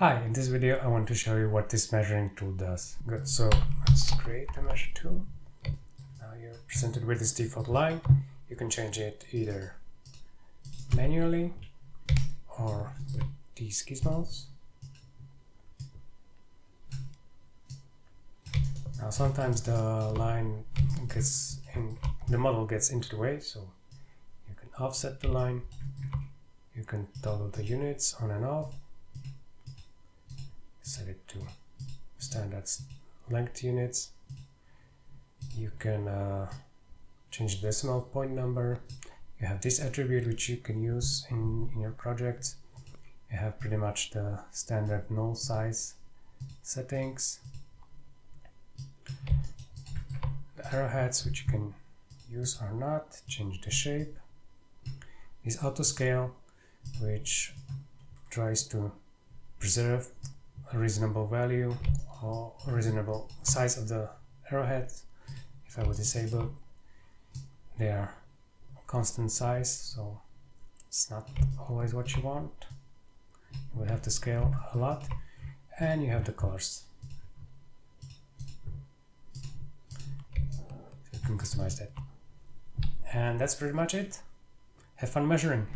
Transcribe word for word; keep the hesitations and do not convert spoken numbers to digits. Hi, in this video I want to show you what this measuring tool does. Good, so let's create a measure tool. Now you're presented with this default line. You can change it either manually or with these gizmos. Now sometimes the line gets in, the model gets into the way, so you can offset the line, you can toggle the units on and off. Set it to standard length units. You can uh, change the decimal point number. You have this attribute which you can use in, in your project. You have pretty much the standard null size settings. The arrowheads which you can use or not. Change the shape. This auto scale which tries to preserve a reasonable value or a reasonable size of the arrowhead. If I would disable their constant size, so it's not always what you want. You would have to scale a lot, and you have the colors. So you can customize that. And that's pretty much it. Have fun measuring.